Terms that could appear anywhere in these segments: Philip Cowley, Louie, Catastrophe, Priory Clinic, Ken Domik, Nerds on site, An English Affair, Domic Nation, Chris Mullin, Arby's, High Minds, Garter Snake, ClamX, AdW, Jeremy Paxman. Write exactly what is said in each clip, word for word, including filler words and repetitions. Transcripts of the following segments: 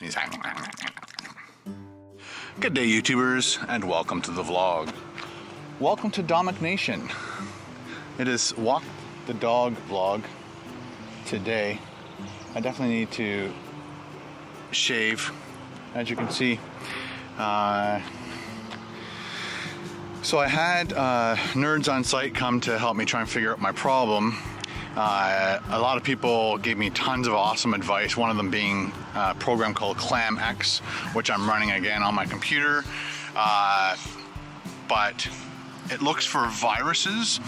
And he's like... Good day, YouTubers, and welcome to the vlog. Welcome to Domic Nation. It is Walk the Dog vlog today. I definitely need to shave, as you can see. Uh, so I had uh, Nerds on Site come to help me try and figure out my problem. Uh, a lot of people gave me tons of awesome advice, one of them being a program called ClamX, which I'm running again on my computer. Uh, but it looks for viruses.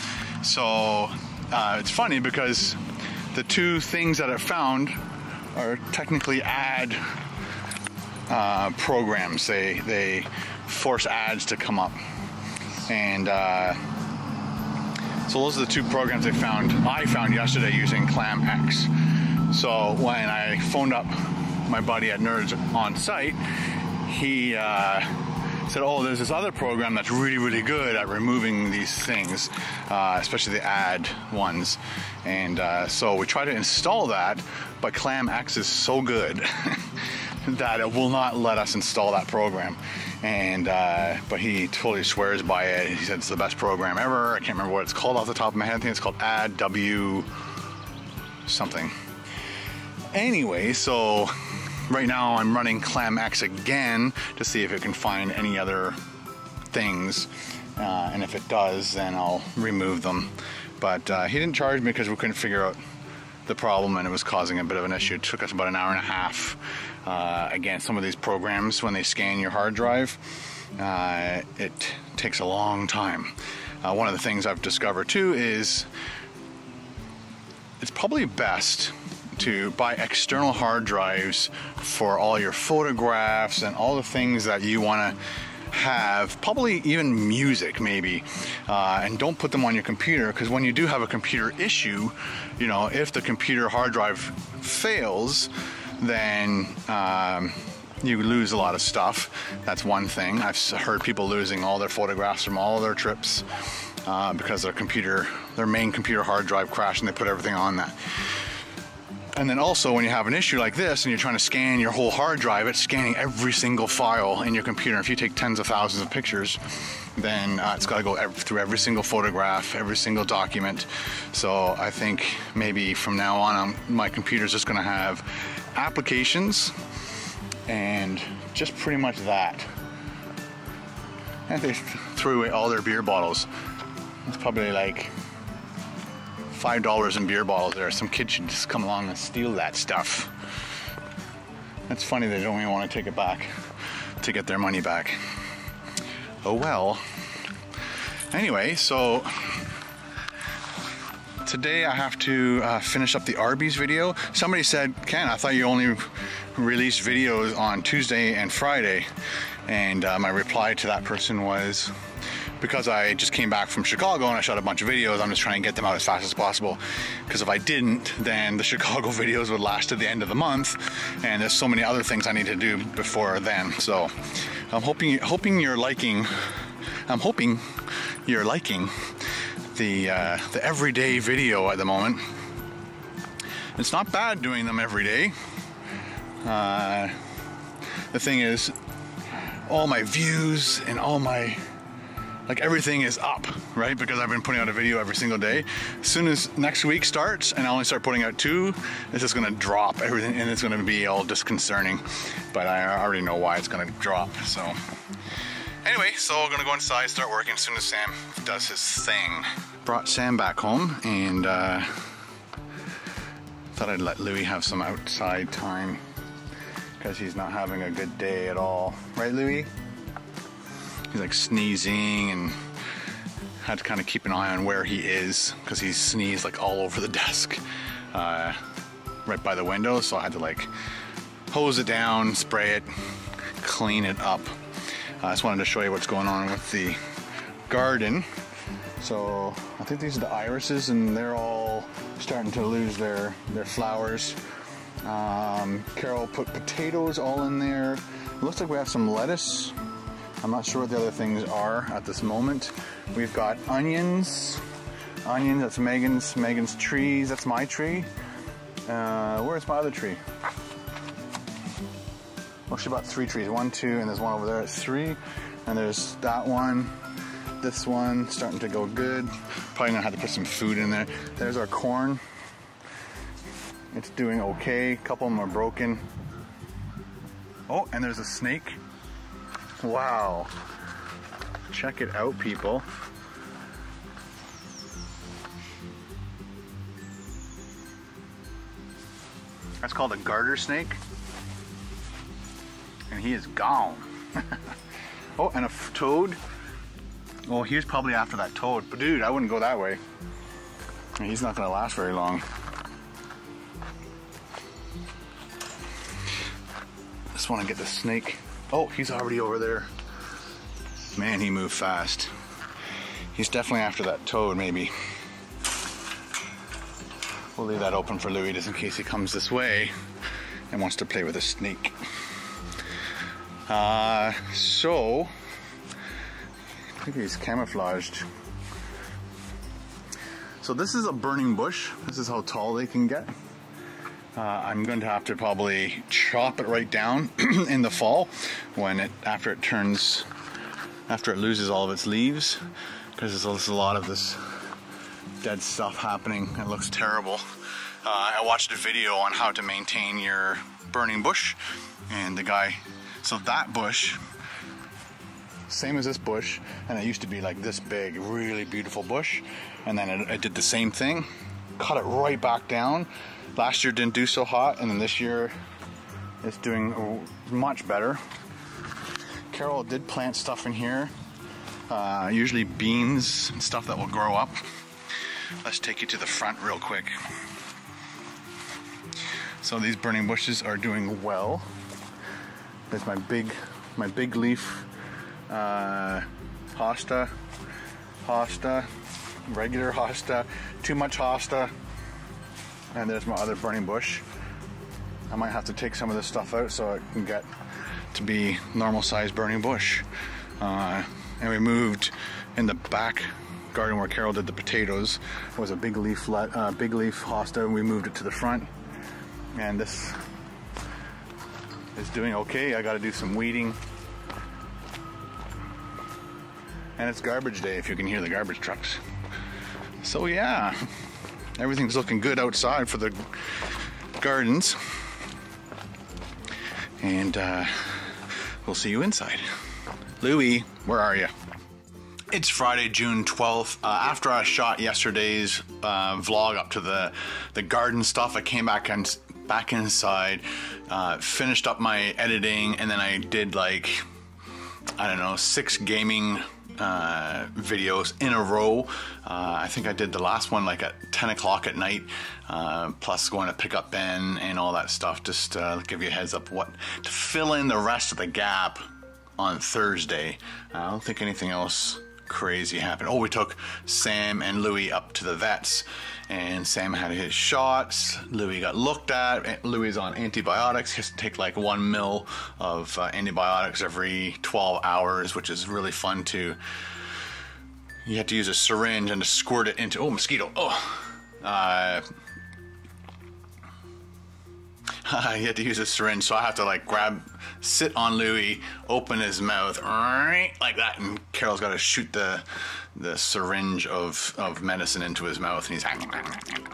So uh, it's funny because the two things that I found are technically ad uh, programs. They, they force ads to come up. And uh, so those are the two programs they found, I found yesterday using ClamX. So when I phoned up my buddy at Nerds on Site, he uh, said, oh, there's this other program that's really, really good at removing these things, uh, especially the ad ones. And uh, so we tried to install that, but ClamX is so good that it will not let us install that program. And uh, but he totally swears by it. He said it's the best program ever. I can't remember what it's called off the top of my head. I think it's called AdW something. Anyway, so right now I'm running ClamX again to see if it can find any other things. Uh, and if it does, then I'll remove them. But uh, he didn't charge me because we couldn't figure out the problem, and it was causing a bit of an issue. It took us about an hour and a half. Uh, again, some of these programs, when they scan your hard drive, uh, it takes a long time. Uh, one of the things I've discovered too is it's probably best to buy external hard drives for all your photographs and all the things that you want to have, probably even music maybe, uh, and don't put them on your computer, because when you do have a computer issue, you know, if the computer hard drive fails, then um, you lose a lot of stuff. That's one thing. I've heard people losing all their photographs from all their trips uh, because their computer, their main computer hard drive crashed and they put everything on that. And then also when you have an issue like this and you're trying to scan your whole hard drive, it's scanning every single file in your computer. If you take tens of thousands of pictures, then uh, it's got to go ev through every single photograph, every single document. So I think maybe from now on, I'm, my computer's just going to have applications and just pretty much that. And they threw away all their beer bottles. It's probably like five dollars in beer bottles there. Some kid should just come along and steal that stuff. That's funny, they don't even want to take it back to get their money back. Oh well. Anyway, so today I have to uh, finish up the Arby's video. Somebody said, Ken, I thought you only released videos on Tuesday and Friday. And uh, my reply to that person was, because I just came back from Chicago and I shot a bunch of videos, I'm just trying to get them out as fast as possible. Because if I didn't, then the Chicago videos would last to the end of the month, and there's so many other things I need to do before then. So I'm hoping, hoping you're liking, I'm hoping you're liking the uh, the everyday video at the moment. It's not bad doing them every day. Uh, the thing is, all my views and all my, like, everything is up, right? Because I've been putting out a video every single day. As soon as next week starts and I only start putting out two, it's just gonna drop everything and it's gonna be all disconcerting. But I already know why it's gonna drop, so. Anyway, so I'm gonna go inside, start working as soon as Sam does his thing. Brought Sam back home and uh, thought I'd let Louis have some outside time because he's not having a good day at all. Right, Louis? He's like sneezing, and had to kind of keep an eye on where he is because he sneezed like all over the desk, uh, right by the window. So I had to like hose it down, spray it, clean it up. I uh, just wanted to show you what's going on with the garden. So I think these are the irises, and they're all starting to lose their their flowers. Um, Carol put potatoes all in there. It looks like we have some lettuce. I'm not sure what the other things are at this moment. We've got onions. Onions, that's Megan's. Megan's trees, that's my tree. Uh, where's my other tree? Well, she bought three trees, one, two, and there's one over there at three. And there's that one, this one, starting to go good. Probably gonna have to put some food in there. There's our corn. It's doing okay. A couple of them are broken. Oh, and there's a snake. Wow. Check it out, people. That's called a garter snake. And he is gone. Oh, and a toad. Well, he was probably after that toad. But dude, I wouldn't go that way. He's not gonna last very long. Just wanna get the snake. Oh, he's already over there. Man, he moved fast. He's definitely after that toad, maybe. We'll leave that open for Louis just in case he comes this way and wants to play with a snake. Uh, so, I think he's camouflaged. So this is a burning bush. This is how tall they can get. Uh, I'm going to have to probably chop it right down in the fall when it, after it turns, after it loses all of its leaves, because there's a lot of this dead stuff happening. It looks terrible. Uh, I watched a video on how to maintain your burning bush, and the guy, so that bush, same as this bush, and it used to be like this big, really beautiful bush, and then it, it did the same thing, cut it right back down. Last year didn't do so hot, and then this year it's doing much better. Carol did plant stuff in here, uh, usually beans and stuff that will grow up. Let's take you to the front real quick. So these burning bushes are doing well. There's my big, my big leaf uh, hosta, hosta, regular hosta, too much hosta, and there's my other burning bush. I might have to take some of this stuff out so it can get to be normal size burning bush. Uh, and we moved in the back garden where Carol did the potatoes. It was a big leaf, uh, big leaf hosta, and we moved it to the front. And this is doing okay. I got to do some weeding. And it's garbage day, if you can hear the garbage trucks. So yeah, everything's looking good outside for the gardens. And uh, we'll see you inside. Louis, where are you? It's Friday, June twelfth. Uh, after I shot yesterday's uh, vlog up to the, the garden stuff, I came back and back inside, uh, finished up my editing, and then I did like, I don't know, six gaming uh, videos in a row. Uh, I think I did the last one like at ten o'clock at night, uh, plus going to pick up Ben and all that stuff, just to uh, give you a heads up what to fill in the rest of the gap on Thursday. Uh, I don't think anything else crazy happened. Oh, we took Sam and Louis up to the vets, and Sam had his shots. Louis got looked at. Louis is on antibiotics. He has to take like one mil of uh, antibiotics every twelve hours, which is really fun to, you have to use a syringe and to squirt it into, oh, mosquito. Oh, uh, I had to use a syringe, so I have to like grab, sit on Louis, open his mouth like that, and Carol's got to shoot the the syringe of of medicine into his mouth, and he's like,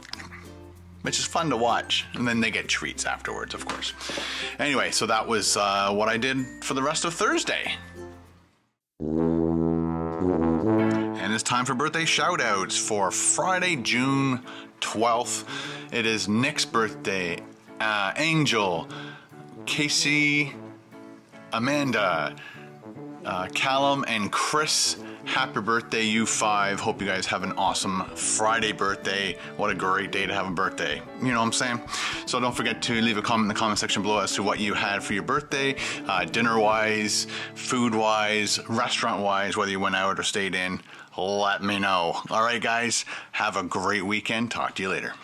which is fun to watch. And then they get treats afterwards, of course. Anyway, so that was uh, what I did for the rest of Thursday. And it's time for birthday shout-outs for Friday, June twelfth. It is Nick's birthday. Uh, Angel, Casey, Amanda, uh, Callum, and Chris. Happy birthday, you five. Hope you guys have an awesome Friday birthday. What a great day to have a birthday. You know what I'm saying? So don't forget to leave a comment in the comment section below as to what you had for your birthday, uh, dinner-wise, food-wise, restaurant-wise, whether you went out or stayed in. Let me know. All right, guys. Have a great weekend. Talk to you later.